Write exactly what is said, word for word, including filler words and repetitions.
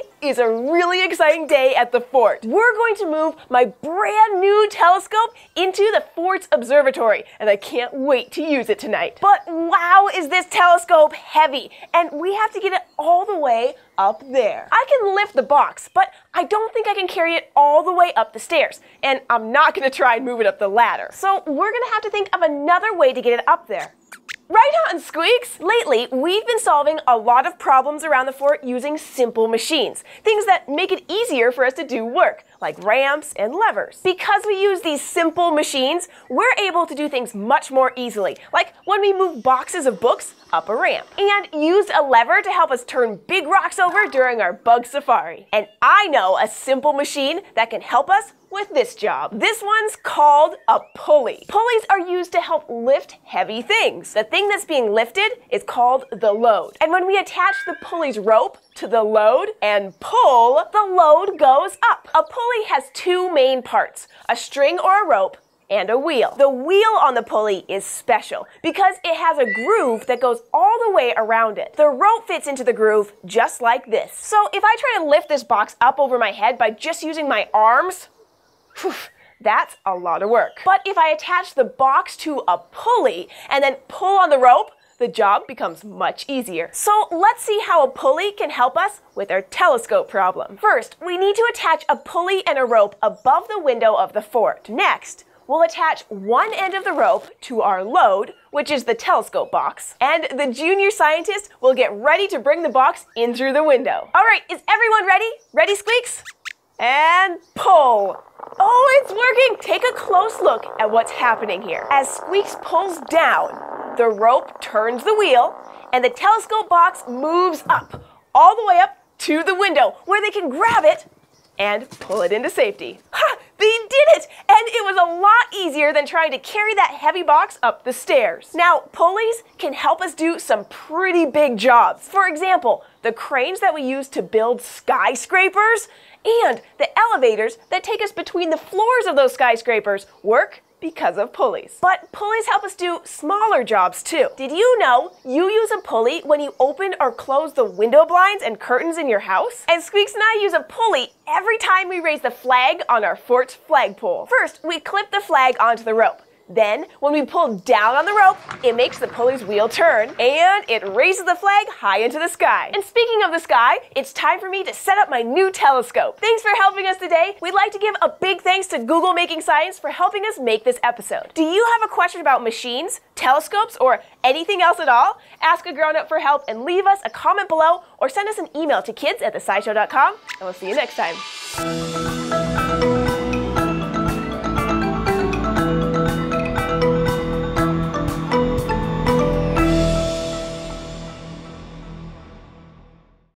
Today is a really exciting day at the fort. We're going to move my brand new telescope into the fort's observatory, and I can't wait to use it tonight. But wow, is this telescope heavy, and we have to get it all the way up there. I can lift the box, but I don't think I can carry it all the way up the stairs, and I'm not going to try and move it up the ladder. So we're going to have to think of another way to get it up there. Right on, Squeaks! Lately, we've been solving a lot of problems around the fort using simple machines, things that make it easier for us to do work, like ramps and levers. Because we use these simple machines, we're able to do things much more easily, like when we move boxes of books up a ramp, and used a lever to help us turn big rocks over during our bug safari. And I know a simple machine that can help us with this job. This one's called a pulley. Pulleys are used to help lift heavy things. The thing that's being lifted is called the load. And when we attach the pulley's rope to the load and pull, the load goes up. A pulley has two main parts, a string or a rope, and a wheel. The wheel on the pulley is special because it has a groove that goes all the way around it. The rope fits into the groove just like this. So if I try to lift this box up over my head by just using my arms, whew, that's a lot of work. But if I attach the box to a pulley and then pull on the rope, the job becomes much easier. So let's see how a pulley can help us with our telescope problem. First, we need to attach a pulley and a rope above the window of the fort. Next, we'll attach one end of the rope to our load, which is the telescope box. And the junior scientist will get ready to bring the box in through the window. All right, is everyone ready? Ready, Squeaks? And pull. Oh, it's working! Take a close look at what's happening here. As Squeaks pulls down, the rope turns the wheel, and the telescope box moves up, all the way up to the window, where they can grab it and pull it into safety. Ha! They did it! And it was a lot easier than trying to carry that heavy box up the stairs. Now, pulleys can help us do some pretty big jobs. For example, the cranes that we use to build skyscrapers and the elevators that take us between the floors of those skyscrapers work because of pulleys. But pulleys help us do smaller jobs too. Did you know you use a pulley when you open or close the window blinds and curtains in your house? And Squeaks and I use a pulley every time we raise the flag on our fort's flagpole. First, we clip the flag onto the rope. Then, when we pull down on the rope, it makes the pulley's wheel turn, and it raises the flag high into the sky. And speaking of the sky, it's time for me to set up my new telescope. Thanks for helping us today. We'd like to give a big thanks to Google Making Science for helping us make this episode. Do you have a question about machines, telescopes, or anything else at all? Ask a grown-up for help and leave us a comment below, or send us an email to kids at the scishow dot com, and we'll see you next time.